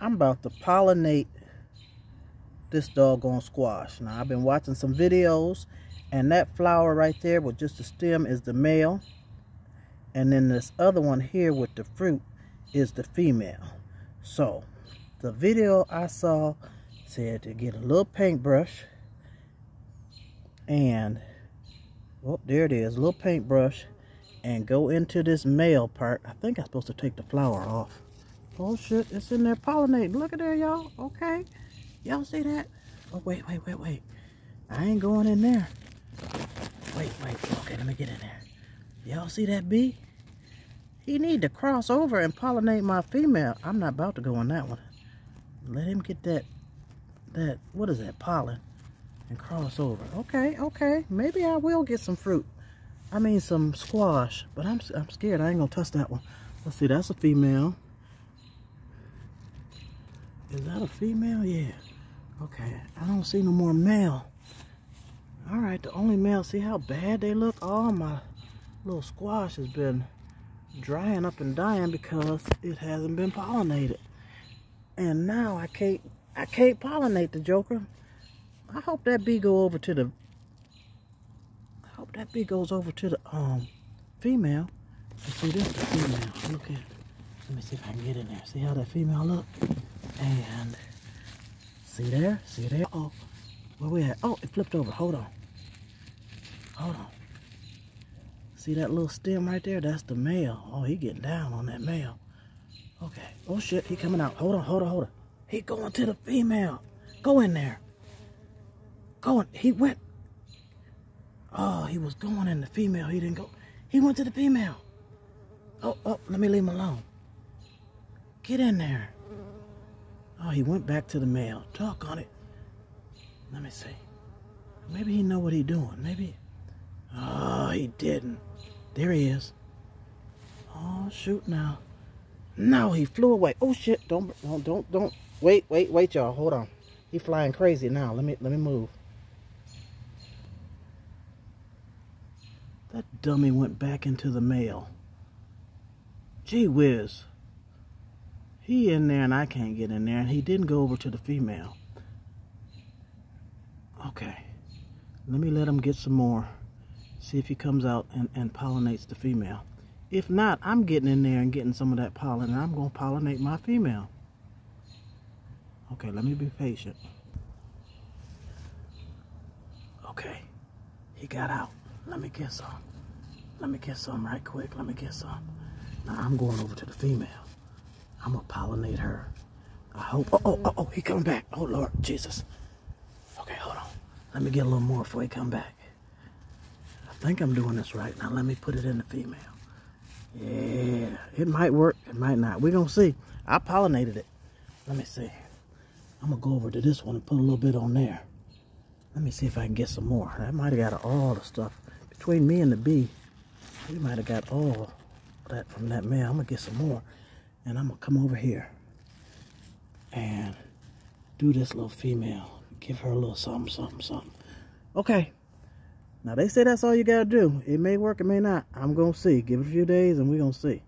I'm about to pollinate this doggone squash. Now, I've been watching some videos, and that flower right there with just the stem is the male. And then this other one here with the fruit is the female. So, the video I saw said to get a little paintbrush. And, oh, there it is, a little paintbrush. And go into this male part. I think I'm supposed to take the flower off. Oh, shit, it's in there pollinating. Look at there, y'all. Okay. Y'all see that? Oh, wait, wait, wait, wait. I ain't going in there. Wait, wait. Okay, let me get in there. Y'all see that bee? He need to cross over and pollinate my female. I'm not about to go in that one. Let him get that what is that, pollen, and cross over. Okay, okay. Maybe I will get some fruit. I mean some squash, but I'm scared. I ain't gonna touch that one. Let's see, that's a female. Is that a female? Yeah. Okay, I don't see no more male. All right, the only male, see how bad they look? Oh, my little squash has been drying up and dying because it hasn't been pollinated. And now I can't pollinate the joker. I hope that bee go over to the female. You see, this is the female. Look at it. Let me see if I can get in there. See how that female look? And see there? See there? Oh, where we at? Oh, it flipped over. Hold on. Hold on. See that little stem right there? That's the male. Oh, he getting down on that male. Okay. Oh, shit. He coming out. Hold on. Hold on. Hold on. He going to the female. Go in there. Go in. He went. Oh, he was going in the female. He didn't go. He went to the female. Oh, oh, let me leave him alone. Get in there. Oh, he went back to the male. Talk on it. Let me see. Maybe he know what he doing. Maybe. Oh, he didn't. There he is. Oh, shoot now. No, he flew away. Oh, shit. Don't. Wait, wait, wait, y'all. Hold on. He flying crazy now. Let me move. That dummy went back into the mail. Gee whiz. He in there and I can't get in there. And he didn't go over to the female. Okay. Let me let him get some more. See if he comes out and pollinates the female. If not, I'm getting in there and getting some of that pollen. And I'm going to pollinate my female. Okay, let me be patient. Okay. He got out. Let me get some. Let me get some right quick. Let me get some. Now I'm going over to the female. I'm going to pollinate her. I hope. Oh, he coming back. Oh, Lord Jesus. Okay, hold on. Let me get a little more before he come back. I think I'm doing this right. Now let me put it in the female. Yeah, it might work. It might not. We're going to see. I pollinated it. Let me see. I'm going to go over to this one and put a little bit on there. Let me see if I can get some more. I might have got all the stuff. Between me and the bee, we might have got all that from that male. I'm going to get some more. And I'm going to come over here and do this little female. Give her a little something, something, something. Okay. Now, they say that's all you got to do. It may work, it may not. I'm going to see. Give it a few days and we're going to see.